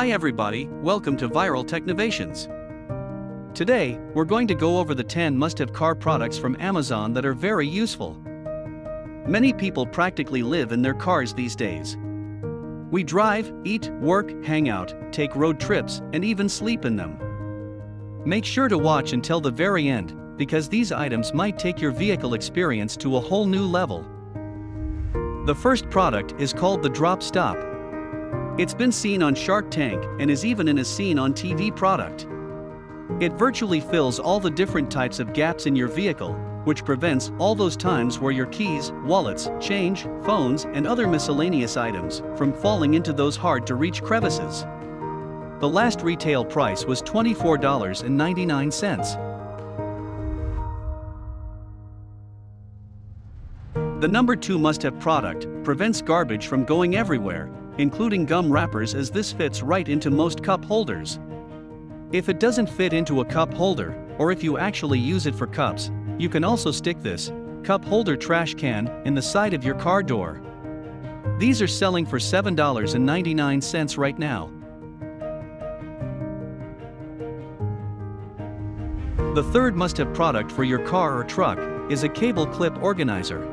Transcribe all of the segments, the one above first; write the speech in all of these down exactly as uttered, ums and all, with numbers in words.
Hi everybody, welcome to Viral Technovations. Today, we're going to go over the ten must-have car products from Amazon that are very useful. Many people practically live in their cars these days. We drive, eat, work, hang out, take road trips, and even sleep in them. Make sure to watch until the very end, because these items might take your vehicle experience to a whole new level. The first product is called the Drop Stop. It's been seen on Shark Tank and is even in a seen on T V product. It virtually fills all the different types of gaps in your vehicle, which prevents all those times where your keys, wallets, change, phones, and other miscellaneous items from falling into those hard-to-reach crevices. The last retail price was twenty-four dollars and ninety-nine cents. The number two must-have product prevents garbage from going everywhere, including gum wrappers, as this fits right into most cup holders. If it doesn't fit into a cup holder, or if you actually use it for cups, you can also stick this cup holder trash can in the side of your car door. These are selling for seven dollars and ninety-nine cents right now. The third must-have product for your car or truck is a cable clip organizer.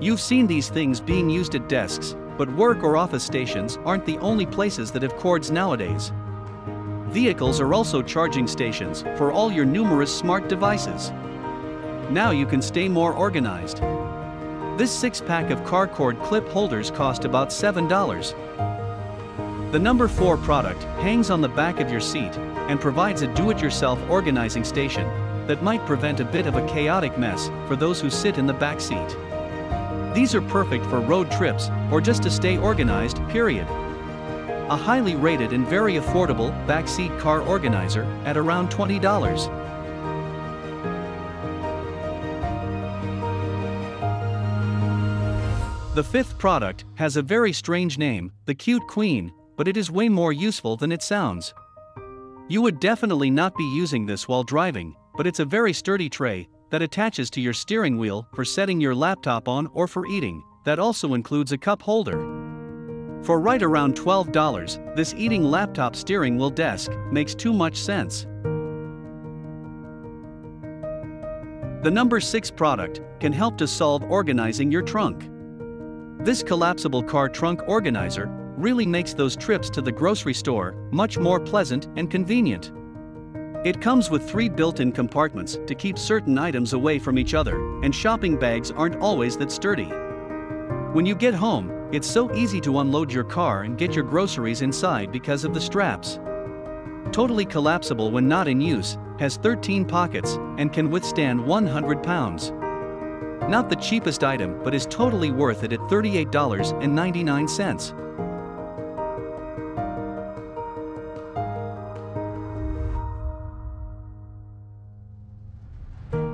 You've seen these things being used at desks, but work or office stations aren't the only places that have cords nowadays. Vehicles are also charging stations for all your numerous smart devices. Now you can stay more organized. This six-pack of car cord clip holders cost about seven dollars. The number four product hangs on the back of your seat and provides a do-it-yourself organizing station that might prevent a bit of a chaotic mess for those who sit in the back seat. These are perfect for road trips or just to stay organized, period. A highly rated and very affordable backseat car organizer at around twenty dollars. The fifth product has a very strange name, the Cute Queen, but it is way more useful than it sounds. You would definitely not be using this while driving, but it's a very sturdy tray that attaches to your steering wheel for setting your laptop on or for eating. That also includes a cup holder. For right around twelve dollars, this eating laptop steering wheel desk makes too much sense. The number six product can help to solve organizing your trunk. This collapsible car trunk organizer really makes those trips to the grocery store much more pleasant and convenient. It comes with three built-in compartments to keep certain items away from each other, and shopping bags aren't always that sturdy. When you get home, it's so easy to unload your car and get your groceries inside because of the straps. Totally collapsible when not in use, has thirteen pockets, and can withstand one hundred pounds. Not the cheapest item, but is totally worth it at thirty-eight dollars and ninety-nine cents.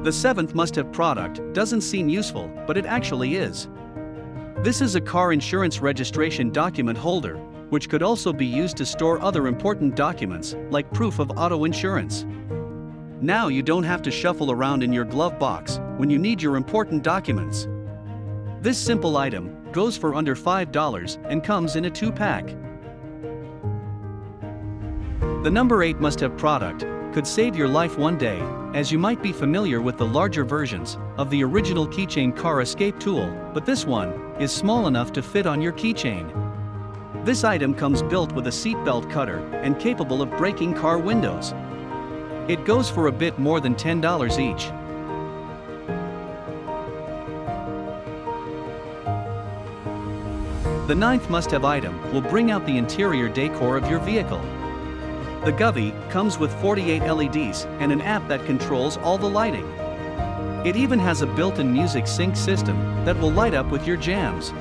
The seventh must-have product doesn't seem useful, but it actually is. This is a car insurance registration document holder, which could also be used to store other important documents, like proof of auto insurance. Now you don't have to shuffle around in your glove box when you need your important documents. This simple item goes for under five dollars and comes in a two-pack. The number eight must-have product could save your life one day, as you might be familiar with the larger versions of the original keychain car escape tool, but this one is small enough to fit on your keychain. This item comes built with a seatbelt cutter and capable of breaking car windows. It goes for a bit more than ten dollars each. The ninth must-have item will bring out the interior decor of your vehicle. The Govee comes with forty-eight L E Ds and an app that controls all the lighting. It even has a built-in music sync system that will light up with your jams.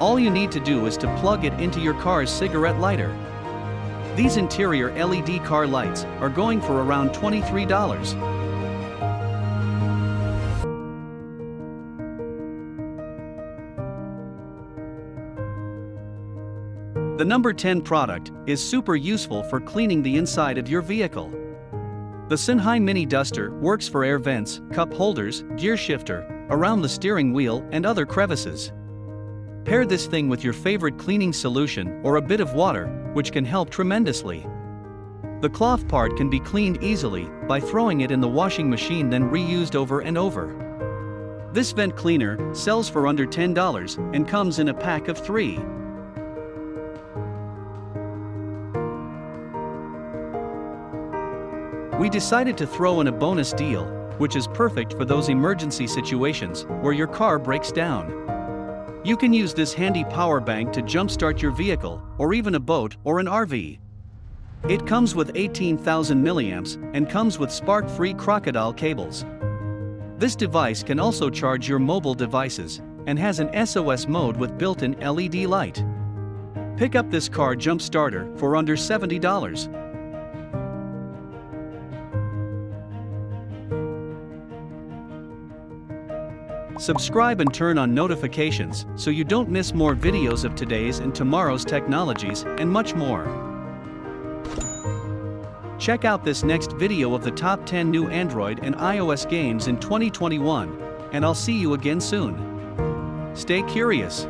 All you need to do is to plug it into your car's cigarette lighter. These interior L E D car lights are going for around twenty-three dollars. The number ten product is super useful for cleaning the inside of your vehicle. The Sinhai Mini Duster works for air vents, cup holders, gear shifter, around the steering wheel, and other crevices. Pair this thing with your favorite cleaning solution or a bit of water, which can help tremendously. The cloth part can be cleaned easily by throwing it in the washing machine, then reused over and over. This vent cleaner sells for under ten dollars and comes in a pack of three. We decided to throw in a bonus deal, which is perfect for those emergency situations where your car breaks down. You can use this handy power bank to jumpstart your vehicle, or even a boat or an R V. It comes with eighteen thousand milliamps and comes with spark-free crocodile cables. This device can also charge your mobile devices and has an S O S mode with built-in L E D light. Pick up this car jump starter for under seventy dollars. Subscribe and turn on notifications so you don't miss more videos of today's and tomorrow's technologies and much more. Check out this next video of the top ten new Android and iOS games in twenty twenty-one, and I'll see you again soon. Stay curious.